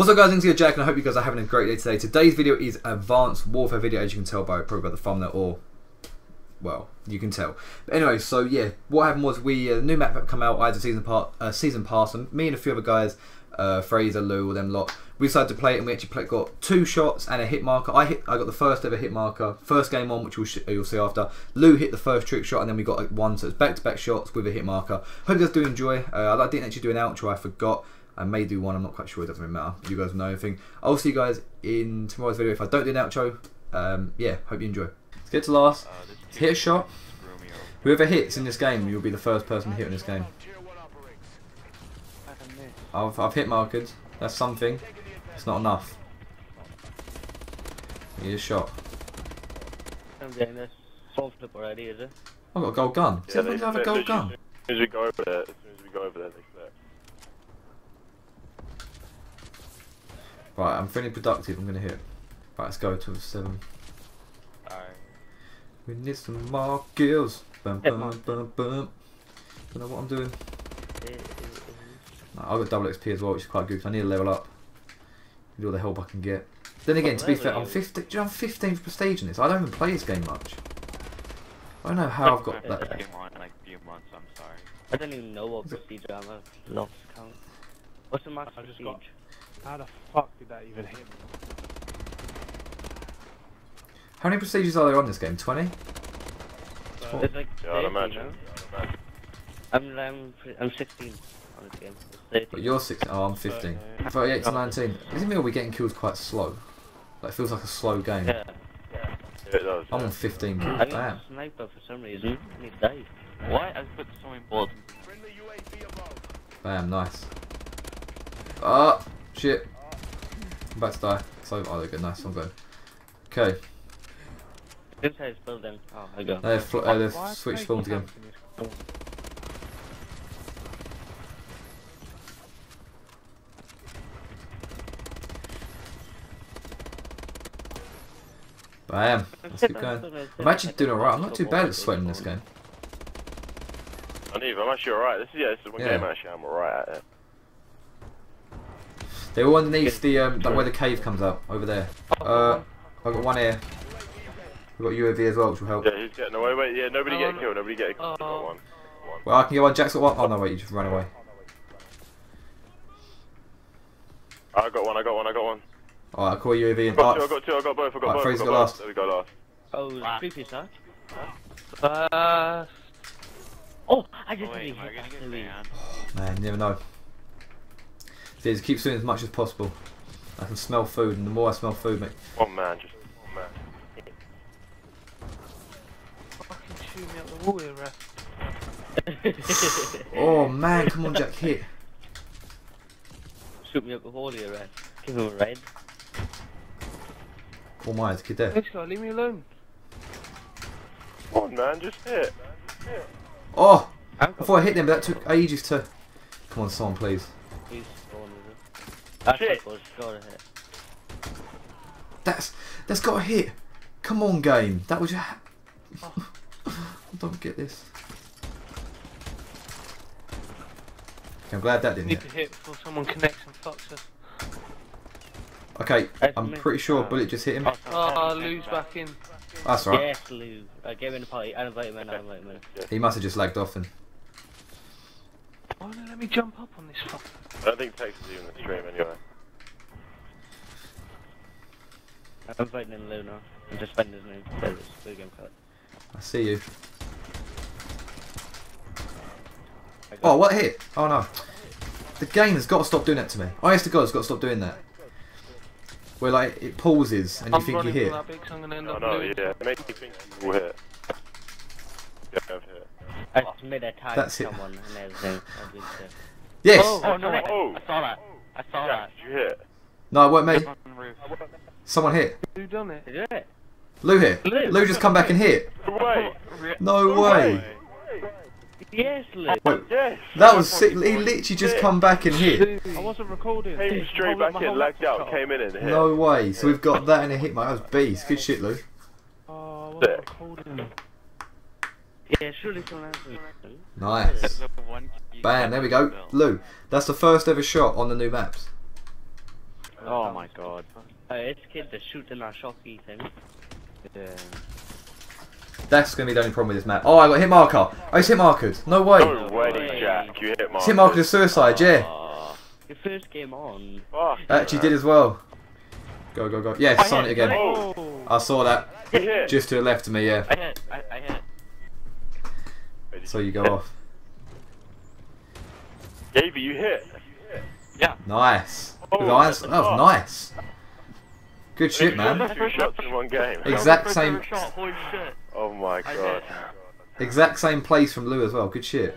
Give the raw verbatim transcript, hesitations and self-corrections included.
What's up guys, I'm here Jack and I hope you guys are having a great day today. Today's video is Advanced Warfare video, as you can tell by probably by the thumbnail, or well, you can tell. But anyway, so yeah, what happened was we uh, the new map had come out. I had a season part, uh, season pass, and me and a few other guys, uh, Fraser, Lou, all them lot, we decided to play it, and we actually played, got two shots and a hit marker. I hit, I got the first ever hit marker, first game on, which we'll sh you'll see after. Lou hit the first trick shot, and then we got like, one, so it's back to back shots with a hit marker. Hope you guys do enjoy. Uh, I didn't actually do an outro, I forgot. I may do one, I'm not quite sure, it doesn't really matter. You guys know anything. I'll see you guys in tomorrow's video if I don't do an outro. Um, yeah, hope you enjoy. Let's get to last. Hit a shot. Whoever hits in this game, you'll be the first person to hit in this game. I've, I've hit markers. That's something. It's not enough. Need a shot. I'm getting a soft clip already, is it? I've got a gold gun. Does everyone have a gold gun? As soon as we go over there, as soon as we go over there, they clip. Right, I'm feeling productive, I'm gonna hit. Right, let's go to seven. Alright. We need some more kills. Bum, bum, bum, bum. Don't know what I'm doing. I've got double X P as well, which is quite good because I need to level up. Need all the help I can get. Then again, to be fair, I'm fifteenth, I'm fifteenth prestige in this. I don't even play this game much. I don't know how I've got that. I don't even know what prestige I have. Lost count. What's the max prestige? How the fuck did that even hit me? How many prestiges are there on this game? twenty? Uh, like thirty, yeah, I'd imagine. No? I'm, I'm, I'm sixteen on this game. But you're sixteen? Oh, I'm fifteen. thirty-eight to nineteen. Isn't it we're getting kills quite slow? Like, it feels like a slow game. Yeah, yeah. It does, I'm yeah. on fifteen. I need a sniper for some reason. I need to die. Why? I put so many balls. Bam, nice. Ah! Oh. Shit. I'm about to die. It's over. Oh, they're good. Nice. I'm good. Okay. This house building. Oh, I got it. They've, uh, they've switched spawns again. Bam. Let's keep going. I'm actually doing alright. I'm not too bad at sweating this game. I'm even. I'm actually alright. This is, yeah, this is one yeah. game actually I'm alright at it. They're all underneath the, um, like where the cave comes out, over there. Uh, I've got one here. We've got U A V as well, which will help. Yeah, he's getting away, wait, yeah, nobody get killed, nobody get killed. Oh. One. One. Well, I can get one, Jack's got one. Oh no, wait, you just ran away. I got one, I got one, I got one. Alright, I'll call U A V in. I got two, I got two, I got both, I got right, both. Fraser got last. There we go, last. Oh, creepy, sir. Uh... Oh, I just need to hit man. Man, you never know. Is keep doing as much as possible. I can smell food, and the more I smell food, mate. One man, just one man. Fucking shoot me up the wall here, Rhett. Oh man, come on, Jack, hit. Shoot me up the wall here, Rhett. Give him a raid. All mine, kid there. Next guy, leave me alone. One man, just hit. Oh! I thought I hit them, but that took ages to. Come on, someone, please. He's spawned with it. That's that's got a hit. Come on, game. That was. Your ha oh. I don't get this. Okay, I'm glad that didn't hit. Need to hit before someone connects and fucks us. Okay, I'm pretty sure bullet just hit him. Oh, Lou's back in. That's right. Yes, Lou. I gave him the party. I invited him in. I invited him in. He must have just lagged off and. Why don't let me jump up on this fuck? I don't think Texas is even the stream anyway. I'm fighting in Luna. I'm just fighting his name. I see you. Oh, what hit? Oh no. The game has got to stop doing that to me. Honest to God, it's got to stop doing that. Where like, it pauses and you I'm think you hit. So I'm gonna end oh, up no, yeah. It makes you think you will hit. Yeah, I've hit. I just made a tag to someone and everything. Yes! Oh, oh, no, oh. I saw that. I saw yeah, that. Did you hit? No, it weren't me. Someone hit. Who done it? Who did it? Lou hit. Lou, Lou just come back and hit. No way. No way. Yes, Lou. Wait, yes. That was sick. He literally just come back and hit. I wasn't recording. Came straight back in, lagged out, came in and hit. No way. So we've got that and a hit, mate. That was beast. Good shit, Lou. Oh, I wasn't recording. Yeah, surely someone has it. Nice. Bam, there we go. Lou, that's the first ever shot on the new maps. Oh my god. Uh, it's kid that's shooting our shocky thing. Yeah. That's going to be the only problem with this map. Oh, I got hit marker. I just hit markered. No way. No way, Jack. You hit markered. It's hit markered as suicide, aww. Yeah. Your first game on. I actually did as well. Go, go, go. Yeah, sign it again. Oh. I saw that. Just to the left of me, yeah. I hit. I, I hit. So you go off. Davey, you hit. Yeah. Nice. Oh, nice. Oh, nice. Good shit, man. Two shots in one game. Exact same. Oh my god. Exact same place from Lou as well. Good shit.